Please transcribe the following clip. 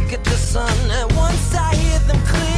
look at the sun, and once I hear them clear.